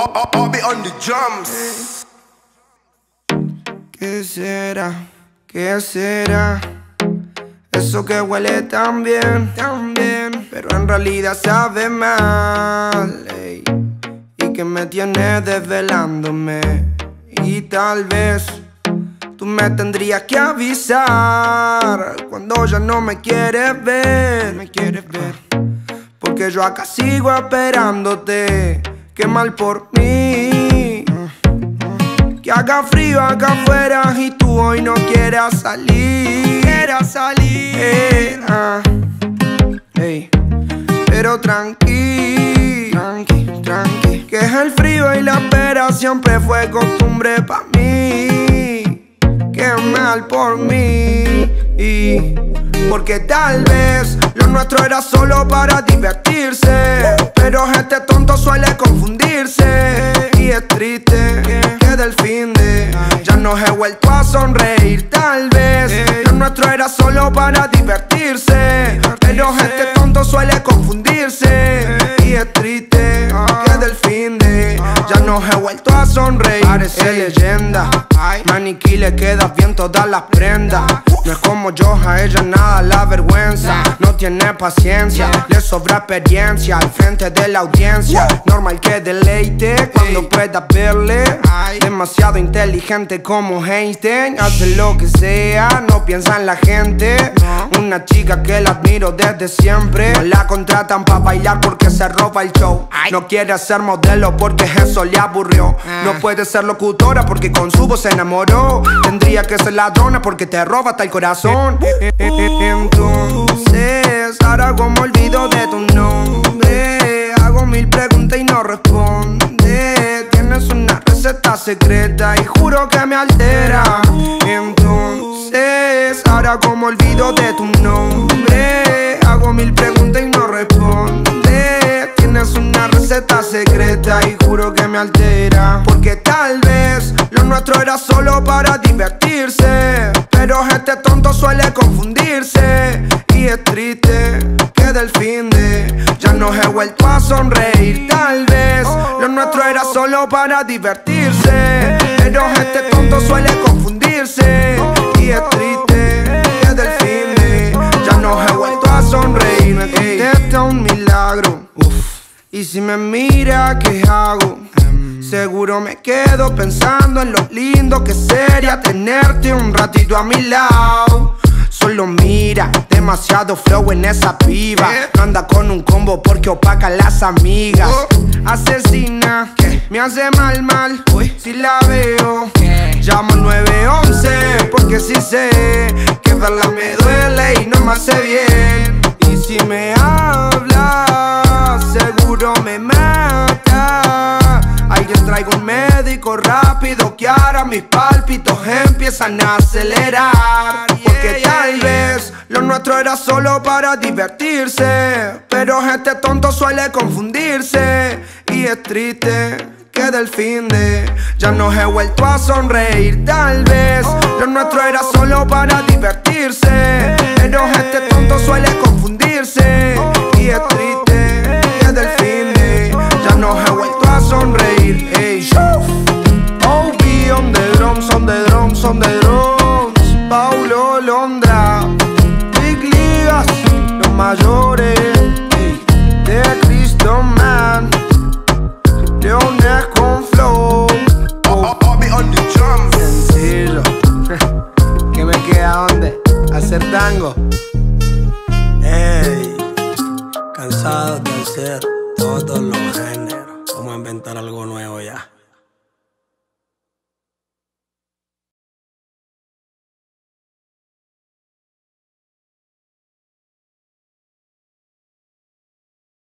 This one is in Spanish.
I'll be on the drums. ¿Qué será? ¿Qué será? Eso que huele tan bien, tan bien, pero en realidad sabe mal, ey. Y que me tiene desvelándome. Y tal vez tú me tendrías que avisar cuando ya no me quieres ver, me quieres ver. Porque yo acá sigo esperándote. Qué mal por mí, que haga frío acá afuera y tú hoy no quieras salir, quieras salir. Pero tranqui, tranqui, tranqui, que es el frío y la espera siempre fue costumbre pa' mí. Qué mal por mí. Porque tal vez lo nuestro era solo para divertirse, pero este tonto suele confundirse. Y es triste que del fin de ya nos he vuelto a sonreír. Tal vez lo nuestro era solo para divertirse, pero este tonto suele confundirse. Y es triste que del fin de ya nos he vuelto a sonreír. Parece leyenda, maniquí, le quedas bien todas las prendas. No es como yo, a ella nada la vergüenza. No tiene paciencia, le sobra experiencia al frente de la audiencia. Normal que deleite cuando pueda verle. Demasiado inteligente como Hayden, hace lo que sea, no piensa en la gente. Una chica que la admiro desde siempre. No la contratan pa' bailar porque se roba el show. No quiere ser modelo porque eso le aburrió. No puede ser locutora porque con su voz se enamoró. Tendría que ser ladrona porque te roba hasta el corazón. Entonces, ahora hago me olvido de tu nombre. Hago mil preguntas y no responde. Tienes una receta secreta y juro que me altera. Entonces, ahora hago me olvido de tu nombre. Hago mil preguntas y no responde. Tienes una receta secreta y juro que me altera. Porque tal vez lo nuestro era solo para divertirse, pero este tonto suele confundirse. Y es triste que del fin de ya nos he vuelto a sonreír. Tal vez lo nuestro era solo para divertirse, pero este tonto suele confundirse. Y es triste que del fin de ya nos he vuelto a sonreír. Me contesta un milagro. Y si me mira, ¿qué hago? Seguro me quedo pensando en lo lindo que sería tenerte un ratito a mi lado. Solo mira, demasiado flow en esa piba. No anda con un combo porque opaca a las amigas. Asesina, me hace mal, mal. Si la veo, llamo 911 porque sí sé que verla me duele y no me hace bien. Y si me habla, seguro me mata. Alguien traiga un médico rápido que ahora mis pálpitos empiezan a acelerar. Porque tal vez lo nuestro era solo para divertirse, pero este tonto suele confundirse. Y es triste que del fin de ya nos he vuelto a sonreír. Tal vez lo nuestro era solo para divertirse, pero este tonto suele confundirse. Y es triste que del fin de ya nos he vuelto a sonreír. Hey, oh, be on the drums, on the drums, on the drums. Paulo Londra, big ligas, los mayores, hey. De Cristo Man, leones con flow. I'll be on the drums. Sencillo. ¿Qué me queda dónde? Hacer tango. Hey, cansado de hacer todos los géneros. Vamos a inventar algo nuevo ya.